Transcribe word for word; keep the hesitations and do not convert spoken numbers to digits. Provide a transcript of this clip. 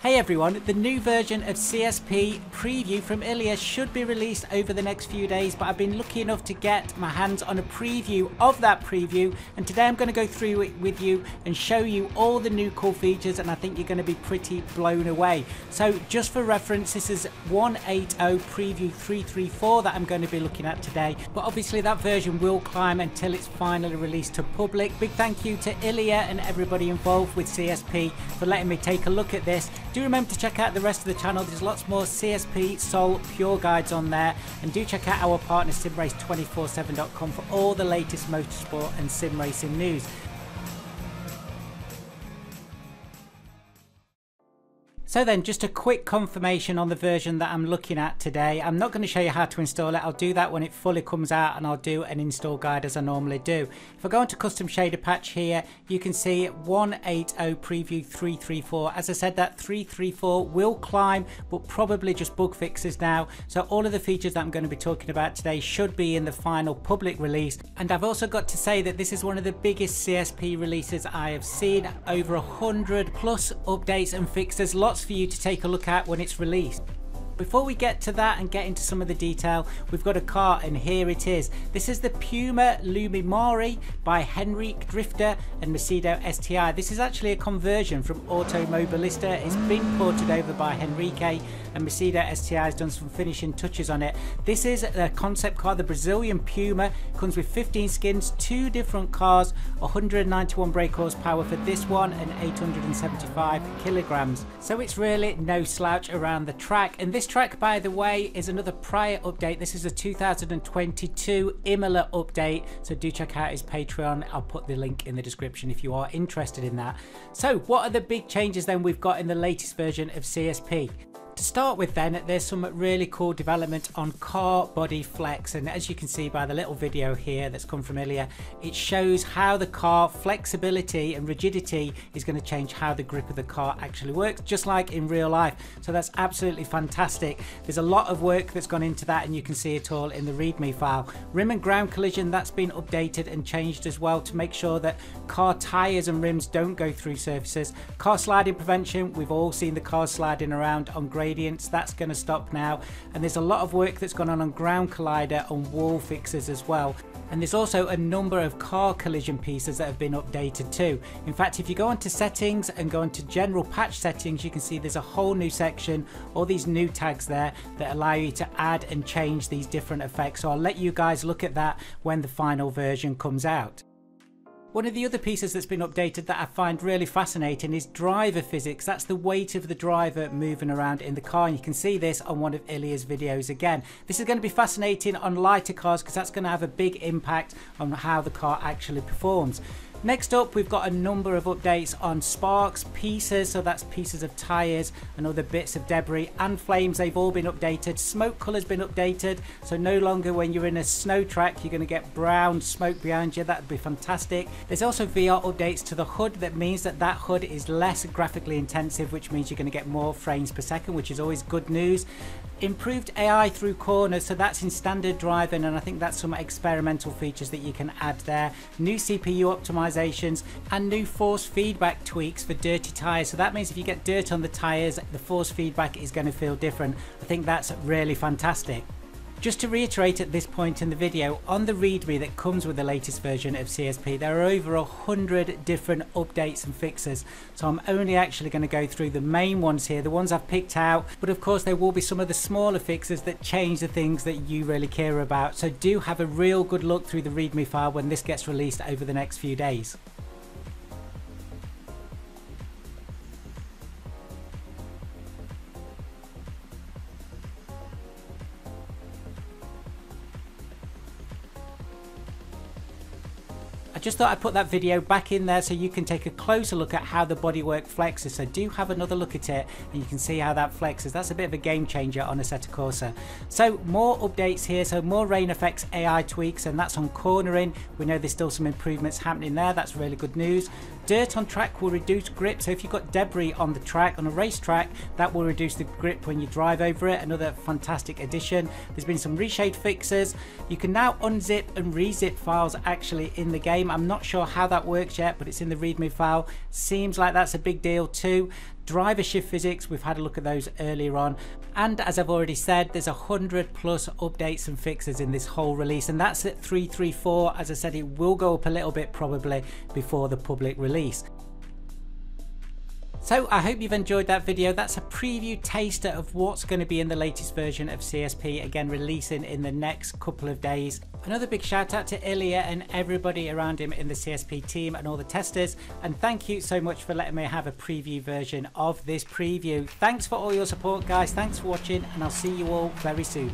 Hey everyone, the new version of C S P preview from Ilya should be released over the next few days, but I've been lucky enough to get my hands on a preview of that preview, and today I'm going to go through it with you and show you all the new cool features, and I think you're going to be pretty blown away. So just for reference, this is one eighty preview three thirty-four that I'm going to be looking at today, but obviously that version will climb until it's finally released to public. Big thank you to Ilya and everybody involved with C S P for letting me take a look at this. Do remember to check out the rest of the channel. There's lots more C S P Sol Pure guides on there, and do check out our partner Sim Race two forty-seven dot com for all the latest motorsport and sim racing news. So then, just a quick confirmation on the version that I'm looking at today. I'm not going to show you how to install it. I'll do that when it fully comes out, and I'll do an install guide as I normally do. If I go into custom shader patch here, you can see one eighty preview three thirty-four. As I said, that three thirty-four will climb, but probably just bug fixes now. So all of the features that I'm going to be talking about today should be in the final public release. And I've also got to say that this is one of the biggest C S P releases I have seen. Over one hundred plus updates and fixes. Lots for you to take a look at when it's released. Before we get to that and get into some of the detail, we've got a car, and here it is. This is the Puma Lumimari by Henrique Drifter and Macedo S T I. This is actually a conversion from Automobilista. It's been ported over by Henrique, and Macedo S T I has done some finishing touches on it. This is a concept car, the Brazilian Puma. Comes with fifteen skins, two different cars, one hundred ninety-one brake horsepower for this one, and eight hundred seventy-five kilograms. So it's really no slouch around the track. And this track, by the way, is another prior update. This is a two thousand twenty-two Imola update, so do check out his Patreon. I'll put the link in the description if you are interested in that. So what are the big changes then we've got in the latest version of C S P? To start with then, there's some really cool development on car body flex, and as you can see by the little video here that's come from Ilya, it shows how the car flexibility and rigidity is going to change how the grip of the car actually works, just like in real life. So that's absolutely fantastic. There's a lot of work that's gone into that, and you can see it all in the readme file. Rim and ground collision, that's been updated and changed as well to make sure that car tires and rims don't go through surfaces. Car sliding prevention, we've all seen the car sliding around on grade. That's going to stop now, and there's a lot of work that's gone on on ground collider and wall fixes as well. And there's also a number of car collision pieces that have been updated too. In fact, if you go into settings and go into general patch settings, you can see there's a whole new section, all these new tags there that allow you to add and change these different effects. So I'll let you guys look at that when the final version comes out. One of the other pieces that's been updated that I find really fascinating is driver physics. That's the weight of the driver moving around in the car, and you can see this on one of Ilya's videos again. This is going to be fascinating on lighter cars because that's going to have a big impact on how the car actually performs. Next up, we've got a number of updates on sparks, pieces, so that's pieces of tyres and other bits of debris, and flames. They've all been updated. Smoke colour's been updated, so no longer when you're in a snow track you're going to get brown smoke behind you. That'd be fantastic. There's also V R updates to the hood. That means that that hood is less graphically intensive, which means you're going to get more frames per second, which is always good news. Improved A I through corners, so that's in standard driving, and I think that's some experimental features that you can add there. New C P U optimizations and new force feedback tweaks for dirty tires, so that means if you get dirt on the tires, the force feedback is going to feel different. I think that's really fantastic. Just to reiterate at this point in the video, on the readme that comes with the latest version of C S P, there are over a hundred different updates and fixes. So I'm only actually going to go through the main ones here, the ones I've picked out, but of course there will be some of the smaller fixes that change the things that you really care about. So do have a real good look through the readme file when this gets released over the next few days. I just thought I'd put that video back in there so you can take a closer look at how the bodywork flexes. So do have another look at it, and you can see how that flexes. That's a bit of a game changer on Assetto Corsa. So more updates here, so more rain effects A I tweaks, and that's on cornering. We know there's still some improvements happening there. That's really good news. Dirt on track will reduce grip, so if you've got debris on the track, on a racetrack, that will reduce the grip when you drive over it. Another fantastic addition. There's been some reshade fixes. You can now unzip and rezip files actually in the game. I'm not sure how that works yet, but it's in the readme file. Seems like that's a big deal too. driver shift physics, we've had a look at those earlier on, and as I've already said, there's a hundred plus updates and fixes in this whole release, and that's at three three four. As I said, it will go up a little bit probably before the public release. So I hope you've enjoyed that video. That's a preview taster of what's going to be in the latest version of C S P, again releasing in the next couple of days. Another big shout out to Ilya and everybody around him in the C S P team and all the testers, and thank you so much for letting me have a preview version of this preview. Thanks for all your support, guys, thanks for watching, and I'll see you all very soon.